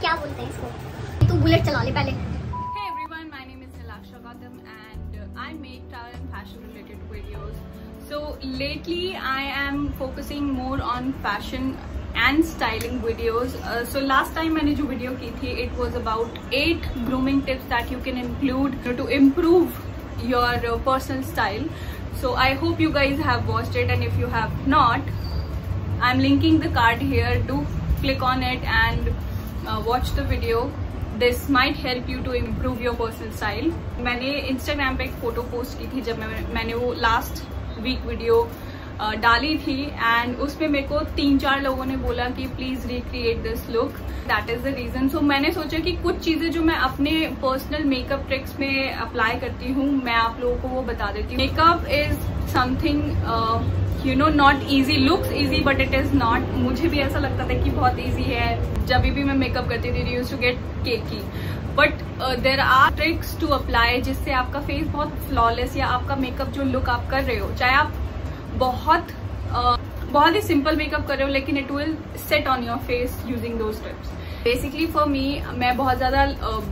क्या बोलते हैं इसको, तो बुलेट चला ले पहले। Hey everyone, my name is Nilaksha Gautam and I make travel and fashion related videos. So lately I am focusing more on fashion and styling videos. So last time मैंने जो video की थी, it was about 8 grooming tips that you can include to improve your personal style. So I hope you guys have watched it, and if you have not, I'm linking the card here. Do click on it and watch the video. This might help you to improve your personal style. मैंने Instagram पे एक photo post की थी जब मैंने वो last week video डाली थी, एंड उसमें मेरे को 3-4 लोगों ने बोला कि please recreate this look, that is the reason. So मैंने सोचा कि कुछ चीजें जो मैं अपने पर्सनल मेकअप ट्रिक्स में अप्लाई करती हूँ, मैं आप लोगों को वो बता देती हूँ। Makeup is something you know not easy, looks easy but it is not. मुझे भी ऐसा लगता था कि बहुत ईजी है, जब भी मैं मेकअप करती थी use to get cakey, but there are tricks to apply जिससे आपका फेस बहुत फ्लॉलेस या आपका मेकअप जो लुक आप कर रहे हो, चाहे आप बहुत ही सिंपल मेकअप कर रहे हो, लेकिन it will set on your face using those tips. Basically for me, मैं बहुत ज़्यादा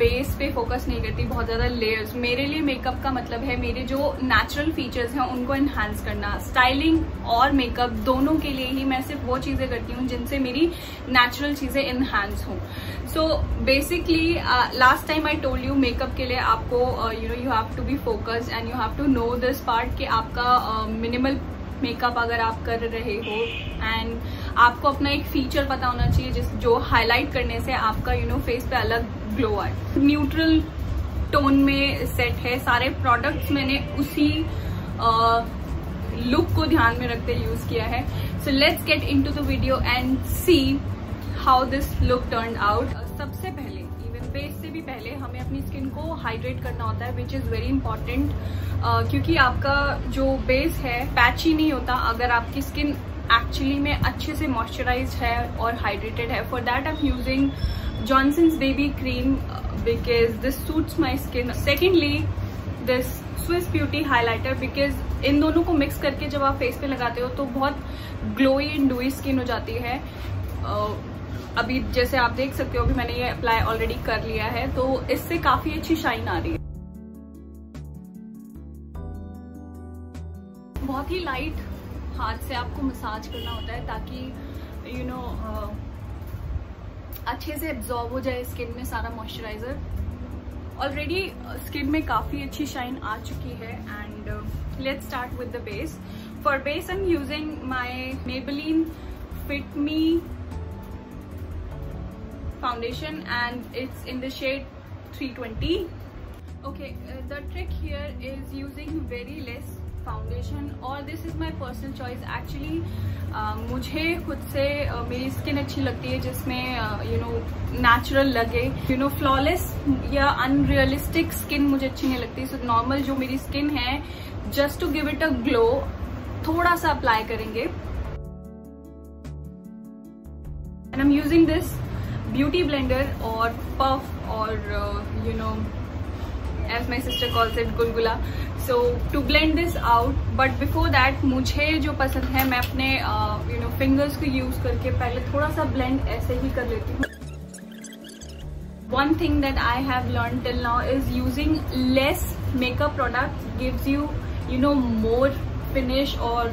बेस पे फोकस नहीं करती, बहुत ज़्यादा लेयर्स। मेरे लिए मेकअप का मतलब है मेरे जो नेचुरल फीचर्स हैं उनको एनहांस करना। स्टाइलिंग और मेकअप दोनों के लिए ही मैं सिर्फ वो चीज़ें करती हूँ जिनसे मेरी नेचुरल चीज़ें एनहांस हों। So basically last time I told you makeup के लिए आपको you know you have to be focused and you have to know this part कि आपका मिनिमल मेकअप अगर आप कर रहे हो, एंड आपको अपना एक फीचर पता होना चाहिए जो हाईलाइट करने से आपका यू नो फेस पे अलग ग्लो आए। न्यूट्रल टोन में सेट है, सारे प्रोडक्ट्स मैंने उसी लुक को ध्यान में रखते यूज किया है। So let's get into the video and see how this look turn out. सबसे पहले बेस से भी पहले हमें अपनी स्किन को हाइड्रेट करना होता है, विच इज़ वेरी इंपॉर्टेंट, क्योंकि आपका जो बेस है पैची नहीं होता अगर आपकी स्किन एक्चुअली में अच्छे से मॉइस्चराइज्ड है और हाइड्रेटेड है। For that I am using Johnson's baby cream because this suits my skin. Secondly this Swiss Beauty highlighter, because इन दोनों को मिक्स करके जब आप फेस पे लगाते हो तो बहुत ग्लोई एंड डूई स्किन हो जाती है। अभी जैसे आप देख सकते हो कि मैंने ये अप्लाई ऑलरेडी कर लिया है, तो इससे काफी अच्छी शाइन आ रही है। बहुत ही लाइट हाथ से आपको मसाज करना होता है ताकि यू नो अच्छे से एब्जॉर्ब हो जाए स्किन में सारा मॉइस्चराइजर। ऑलरेडी स्किन में काफी अच्छी शाइन आ चुकी है, and let's start with the base. For base I am using my Maybelline fit me foundation and it's in the shade 320. Okay, the trick here is using very less foundation, or this is my personal choice. Actually मुझे खुद से मेरी skin अच्छी लगती है जिसमें you know natural लगे, you know flawless या unrealistic skin मुझे अच्छी नहीं लगती। So normal जो मेरी skin है, just to give it a glow थोड़ा सा apply करेंगे। And I'm using this beauty blender और पफ और you know as my sister calls it गुलगुला, so to blend this out. But before that मुझे जो पसंद है, मैं अपने यू नो फिंगर्स को यूज करके पहले थोड़ा सा ब्लेंड ऐसे ही कर लेती हूँ। One thing that I have learn till now is using less makeup product gives you you know more finish और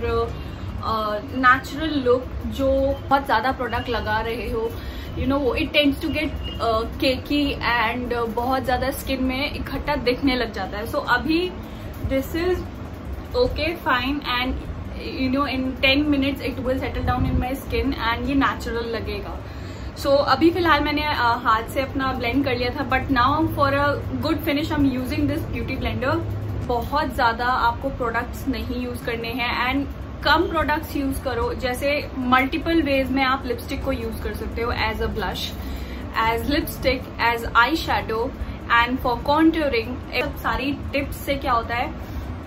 नेचुरल लुक। जो बहुत ज़्यादा प्रोडक्ट लगा रहे हो you know it tends to get cakey and बहुत ज़्यादा स्किन में इकट्ठा दिखने लग जाता है। सो अभी this is okay fine and you know in 10 minutes it will settle down in my skin and ये नेचुरल लगेगा। सो अभी फिलहाल मैंने हाथ से अपना ब्लेंड कर लिया था, but now for a good finish I am using this beauty blender. बहुत ज़्यादा आपको प्रोडक्ट्स नहीं यूज करने हैं एंड कम प्रोडक्ट्स यूज करो। जैसे मल्टीपल वेज में आप लिपस्टिक को यूज कर सकते हो, as a blush, as lipstick, as eye shadow and for contouring. सारी टिप्स से क्या होता है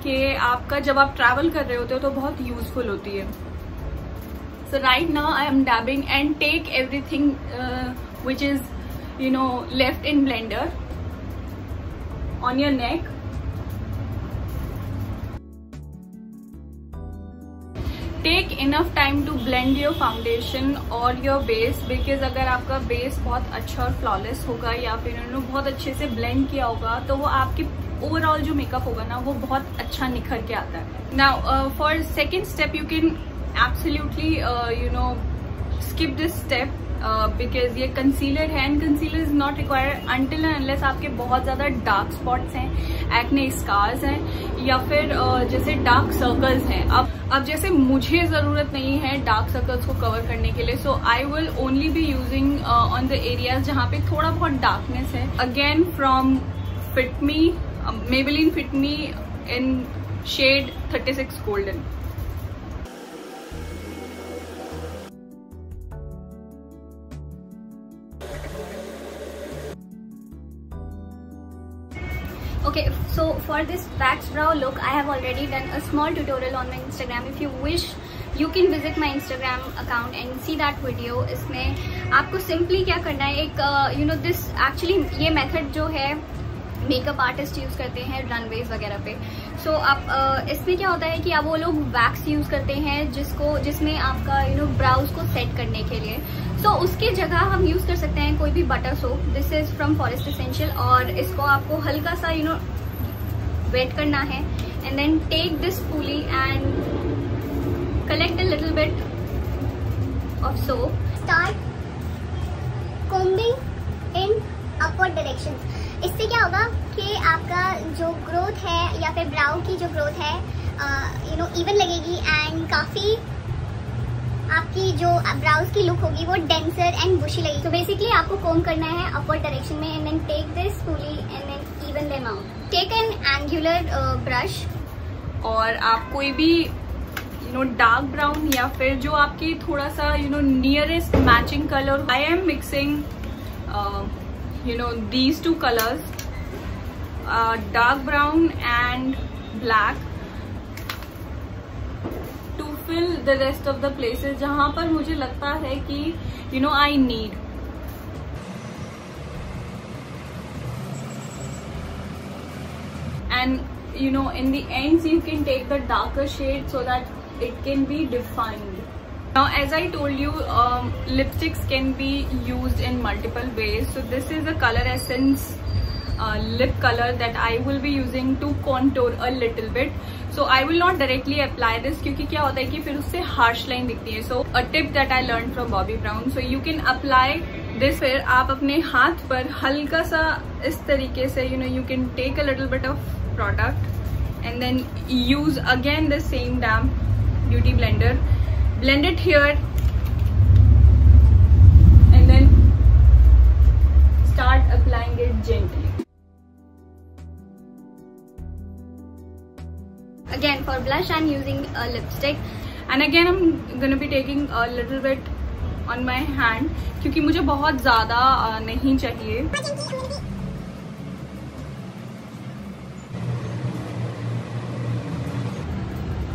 कि आपका जब आप ट्रैवल कर रहे होते हो तो बहुत यूजफुल होती है। So right now I am dabbing and take everything which is you know left in blender on your neck. Take enough time to blend your foundation और योर बेस, बिकॉज अगर आपका बेस बहुत अच्छा और flawless होगा या फिर उन्होंने बहुत अच्छे से ब्लेंड किया होगा तो वो आपकी ओवरऑल जो मेकअप होगा ना वो बहुत अच्छा निखर के आता है. Now for second step you can absolutely you know skip this step because ये कंसीलर है and concealer is not required until and unless आपके बहुत ज़्यादा डार्क स्पॉट्स हैं, एक्ने स्कार्स हैं या फिर जैसे डार्क सर्कल्स हैं. अब जैसे मुझे ज़रूरत नहीं है डार्क सर्कल्स को कवर करने के लिए, so I will only be using on the areas जहाँ पे थोड़ा बहुत डार्कनेस है. Again from fit me, Maybelline fit me in shade 36 golden. Okay, so for this wax brow look, I have already done a small tutorial on my Instagram. If you wish, you can visit my Instagram account and see that video. इसमें आपको simply क्या करना है, एक you know this actually ये method जो है makeup artist use करते हैं रनवेज वगैरह पे. सो आप इसमें क्या होता है कि आप वो लोग वैक्स यूज़ करते हैं जिसमें आपका यू नो ब्राउज को सेट करने के लिए. सो उसकी जगह हम यूज़ कर सकते हैं कोई भी butter soap. This is from Forest essential और इसको आपको हल्का सा यू नो वेट करना है and then take this pulley and collect a little bit of soap. Start combing in upward direction. इससे क्या होगा कि आपका जो ग्रोथ है या फिर ब्राउ की जो ग्रोथ है यू नो इवन लगेगी एंड काफ़ी आपकी जो ब्राउज की लुक होगी वो डेंसर एंड बुशी लगेगी. तो बेसिकली आपको कोम करना है अपवर्ड डायरेक्शन में and then take this pulley and then even them out. Take an angular brush और आप कोई भी नो डार्क ब्राउन या फिर जो आपकी थोड़ा सा you know nearest matching colour. I am mixing you know these two colors, dark brown and black, to fill the rest of the places जहाँ पर मुझे लगता है कि you know I need. And you know in the ends you can take the darker shade so that it can be defined. Now as I told you lipsticks can be used in multiple ways, so this is a Color Essence lip color that I will be using to contour a little bit. So I will not directly apply this क्योंकि क्या होता है कि फिर उससे harsh line दिखती है. So a tip that I learned from Bobbi Brown, so you can apply this. फिर आप अपने हाथ पर हल्का सा इस तरीके से you know you can take a little bit of product and then use again the same damn beauty blender. Blend it here and then start applying it gently. Again for blush I'm using a lipstick and again I'm going to be taking a little bit on my hand क्योंकि मुझे बहुत ज़्यादा नहीं चाहिए.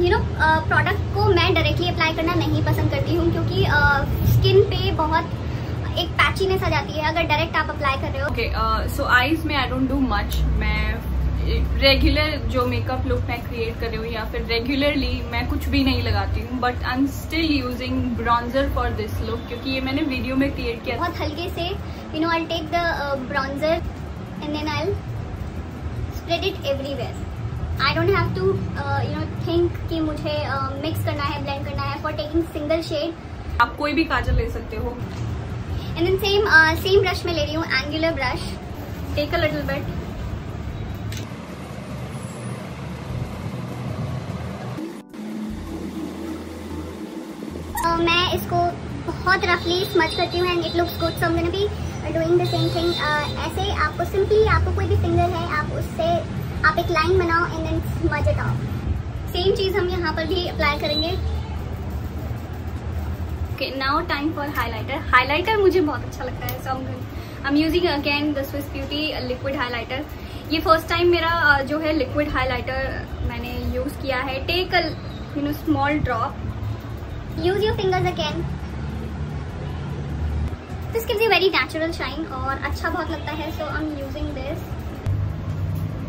You know product को मैं directly apply करना नहीं पसंद करती हूँ क्योंकि स्किन पे बहुत एक पैचीनेस आ जाती है अगर डायरेक्ट आप अप्लाई कर रहे हो. ओके सो आईज में आई डोंट डू मच. मैं रेगुलर जो मेकअप लुक मैं क्रिएट कर रही हूँ या फिर रेगुलरली मैं कुछ भी नहीं लगाती हूँ, but I am still using bronzer for this look क्योंकि ये मैंने वीडियो में क्रिएट किया. बहुत हल्के से you know I take the bronzer and then I spread it everywhere. I don't have to you know think कि मुझे mix करना है, blend करना है. For taking single shade आप कोई भी काजल ले सकते हो and then same brush में ले रही हूँ angular brush. Take a little bit मैं इसको बहुत रफली smudge करती हूँ and it looks good, so I'm gonna be doing the same thing. ऐसे आपको simply आपको कोई भी finger है आप उससे आप एक लाइन बनाओ and then smudge it off. Same चीज हम यहाँ पर भी अप्लाई करेंगे. Okay now time for highlighter. Highlighter मुझे बहुत अच्छा लगता है so I am using again the Swiss beauty liquid highlighter. ये फर्स्ट टाइम मेरा जो है लिक्विड हाइलाइटर मैंने यूज किया है. Take a you know small drop, use your fingers again. This gives you very natural shine और अच्छा बहुत लगता है so I am using this.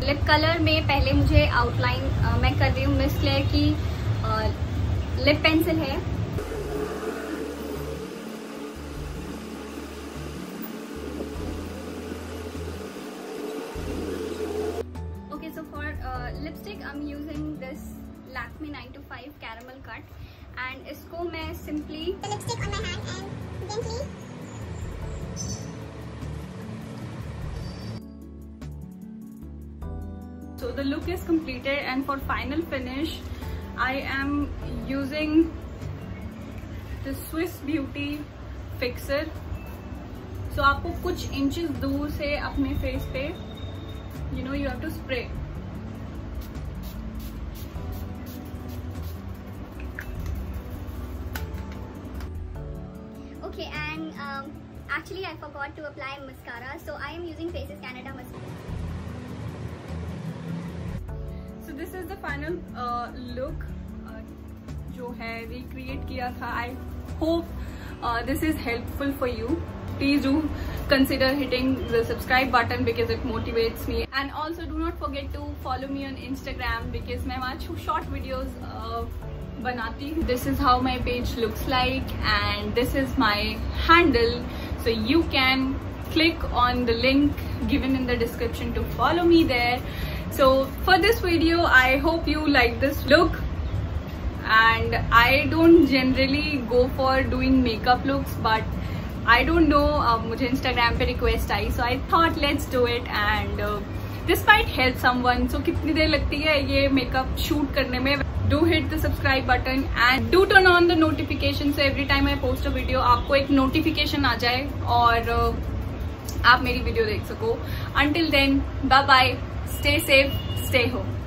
Lip colour में पहले मुझे आउटलाइन मैं कर रही हूँ मिस क्लेयर की लिप पेंसिल है। Okay, so for lipstick I'm using this Lakme 9 to 5 caramel cut and इसको मैं simply lipstick on my hand and gently So the look is completed, and for final finish, I am using the Swiss beauty fixer. So आपको कुछ inches दूर से अपने face पे, you know, you have to spray. Okay, and actually I forgot to apply mascara, so I am using Faces Canada mascara. This is the final look जो है recreate किया था. I hope this is helpful for you. Please do consider hitting the subscribe button because it motivates me. And also do not forget to follow me on Instagram because मैं वहाँ short videos बनाती हूँ. This is how my page looks like and this is my handle. So you can click on the link given in the description to follow me there. So for this video, I hope you like this look, and I don't generally go for doing makeup looks, but I don't know, मुझे Instagram पे request I, so I thought let's do it, and this might help someone. So कितनी देर लगती है ये makeup shoot करने में? Do hit the subscribe button and do turn on the notification so every time I post a video, आपको एक notification आ जाए और आप मेरी video देख सको. Until then, bye bye. Stay safe, stay home.